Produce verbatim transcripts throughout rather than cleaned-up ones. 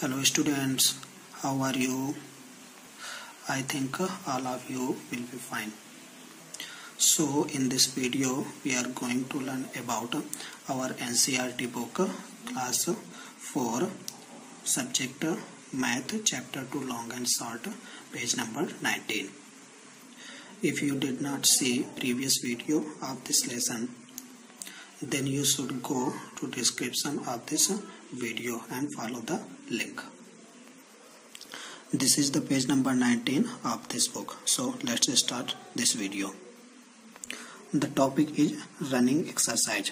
Hello students, how are you? I think all of you will be fine. So in this video we are going to learn about our N C E R T book class four subject math chapter two long and short page number nineteen. If you did not see previous video of this lesson, then you should go to description of this video and follow the link. This is the page number nineteen of this book. So let's start this video. The topic is running exercise.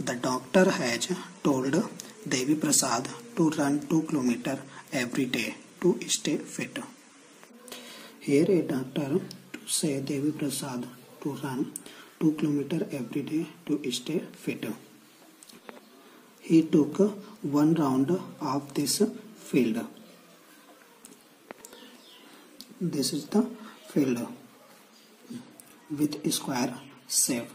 The doctor has told Devi Prasad to run two kilometers every day to stay fit. Here a doctor to say Devi Prasad to run two kilometers every day to stay fit. He took one round of this field. This is the field with square shape.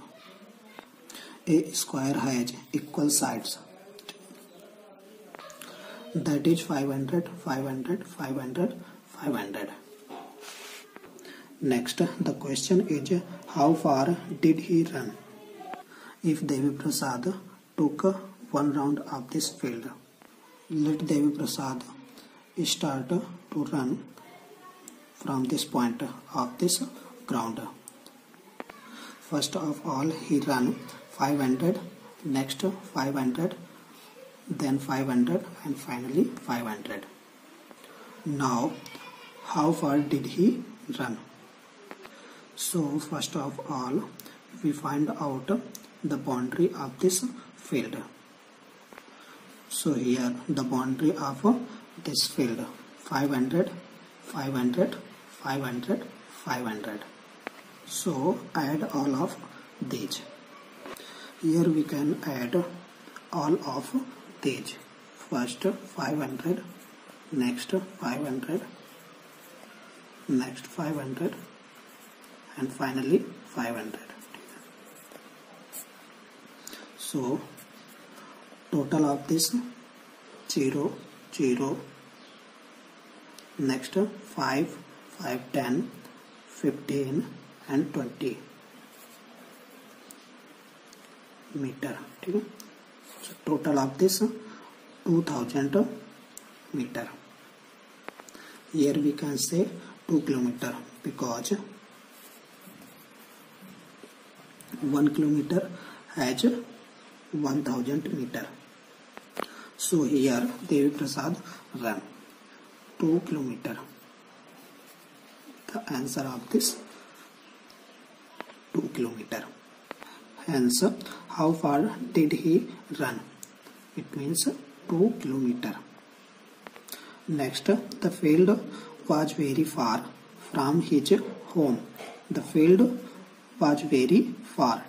A square has equal sides. That is five hundred, five hundred, five hundred, five hundred. Next, the question is how far did he run? If Devi Prasad took one round of this field, let Devi Prasad start to run from this point of this ground. First of all he ran five hundred, next five hundred, then five hundred and finally five hundred. Now how far did he run? So first of all we find out the boundary of this field. So here the boundary of this field five hundred, five hundred, five hundred, five hundred. So add all of these. Here we can add all of these. First five hundred, next five hundred, next five hundred and finally five hundred. So total of this zero, zero, next five, five, ten, fifteen and twenty meter. So total of this two thousand meter. Here we can say two kilometers because one kilometer has one thousand meter. So here Devi Prasad ran two kilometers. The answer of this two kilometers. Hence how far did he run? It means two kilometers. Next, the field was very far from his home. The field was very far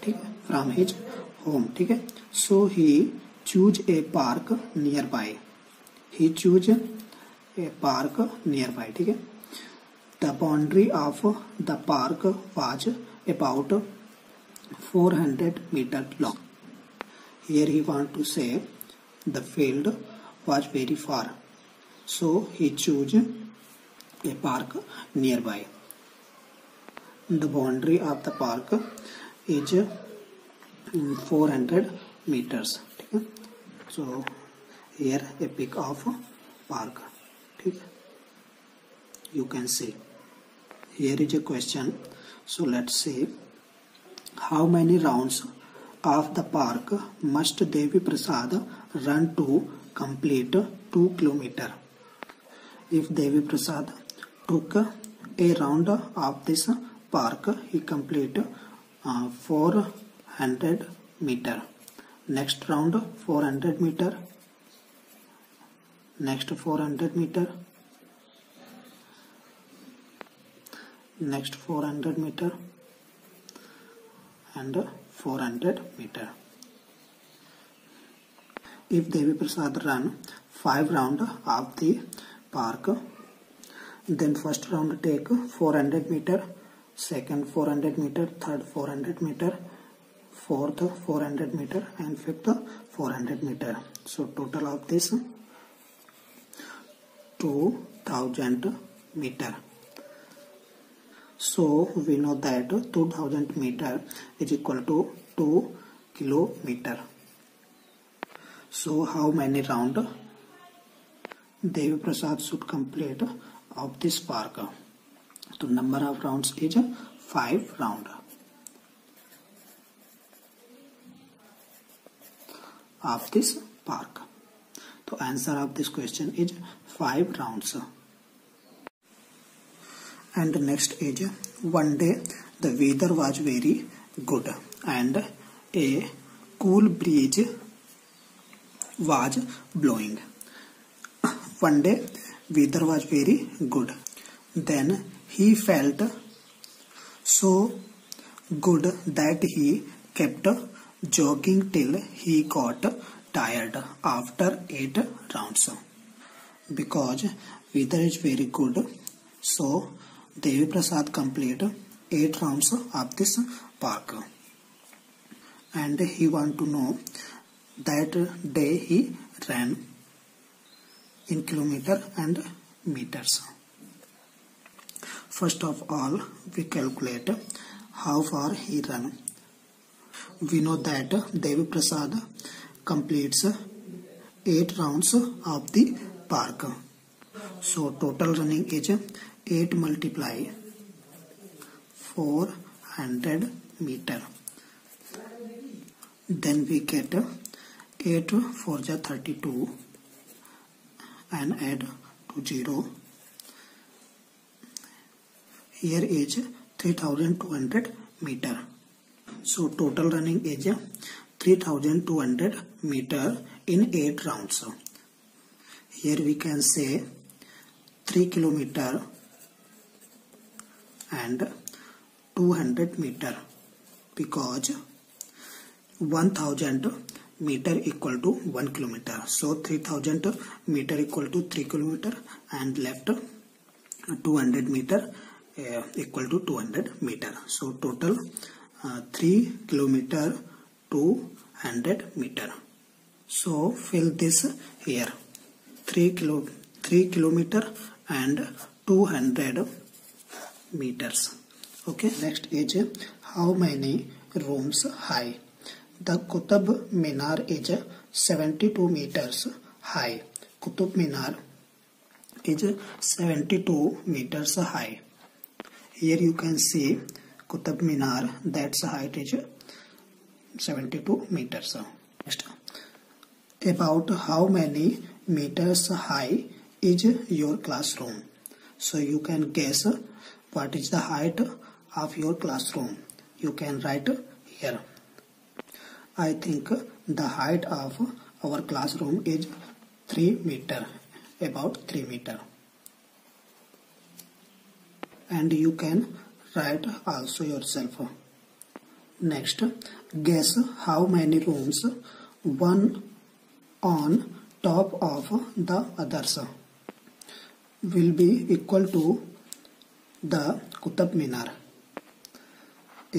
from his home. So he choose a park nearby. He choose a park nearby. The boundary of the park was about four hundred meter long. Here he want to say the field was very far. So he choose a park nearby. The boundary of the park is four hundred meters. So here a pic of park. You can see. Here is a question. So let's see. How many rounds of the park must Devi Prasad run to complete two kilometers? If Devi Prasad took a round of this park, he complete uh, four hundred meter. Next round four hundred meter, next four hundred meter, next four hundred meter and four hundred meter. If Devi Prasad run five round of the park, then first round take four hundred meter, second four hundred meter, third four hundred meter, fourth four hundred meter and fifth four hundred meter. So total of this two thousand meter. So we know that two thousand meter is equal to two kilometer. So how many round Devi Prasad should complete of this park? So number of rounds is five round. Of this park. So answer of this question is five rounds. And next is, one day the weather was very good and a cool breeze was blowing. One day weather was very good. Then he felt so good that he kept jogging till he got tired after eight rounds. Because weather is very good, so Devi Prasad complete eight rounds of this park. And he want to know that day he ran in kilometer and meters. First of all, we calculate how far he ran. We know that Devi Prasad completes eight rounds of the park. So total running is eight multiply four hundred meter. Then we get eight fours are thirty-two and add to zero. Here is three thousand two hundred meter. So total running is three thousand two hundred meter in eight rounds. Here we can say three kilometer and two hundred meter, because one thousand meter equal to one kilometer. So three thousand meter equal to three kilometer and left two hundred meter uh, equal to two hundred meter. So total Uh, three kilometer two hundred meter. So fill this here. three kilo three kilometer and two hundred meters. Okay, next is, how many rooms high? The Qutub Minar is seventy-two meters high. Qutub Minar is seventy-two meters high. Here you can see Qutub Minar, that's height is seventy-two meters. Next, about how many meters high is your classroom? So you can guess what is the height of your classroom. You can write here. I think the height of our classroom is three meter, about three meter. And you can write also yourself. Next, guess how many rooms one on top of the others will be equal to the Qutub Minar.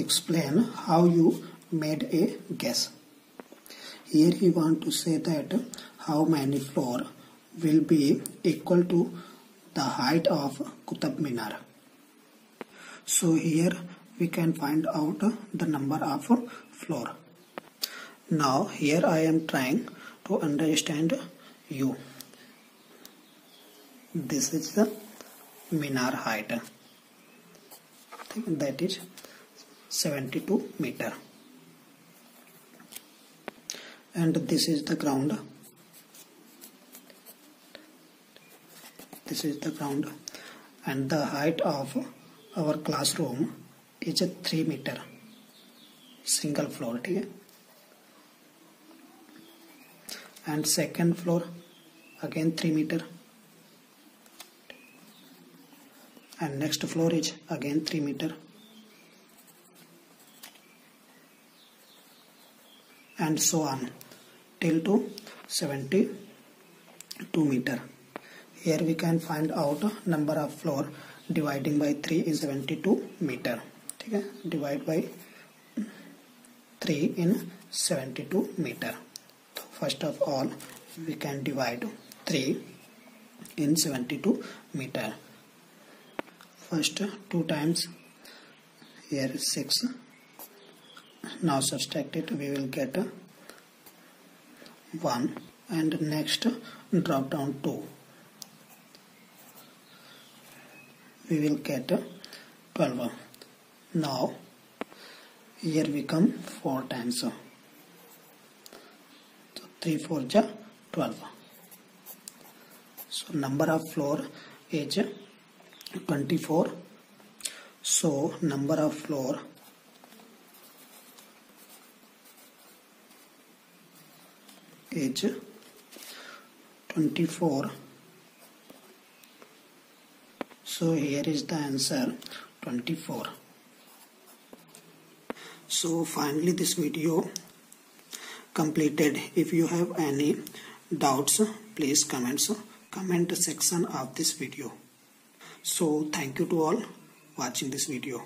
Explain how you made a guess. Here he want to say that how many floor will be equal to the height of Qutub Minar. So here we can find out the number of floor. Now here I am trying to understand you. This is the Minar height. That is seventy-two meter. And this is the ground. This is the ground. And the height of our classroom is a three meter, single floor. And second floor again three meter, and next floor is again three meter, and so on till to seventy-two meter. Here we can find out number of floor. Dividing by three is seventy-two meter. Okay? Divide by three in seventy-two meter. First of all, we can divide three in seventy-two meter. First two times here six. Now subtract it, we will get one, and next drop down two. We will get twelve. Now here we come four times. So three four ja twelve. So number of floor is twenty-four. So number of floor is twenty-four. So here is the answer twenty-four. So finally this video completed. If you have any doubts, please comments comment section of this video. So thank you to all watching this video.